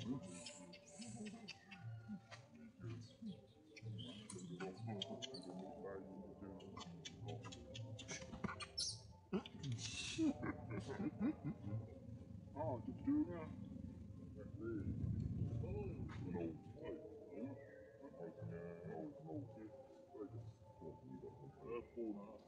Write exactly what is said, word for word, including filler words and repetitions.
Oh, just doing that? Oh, no,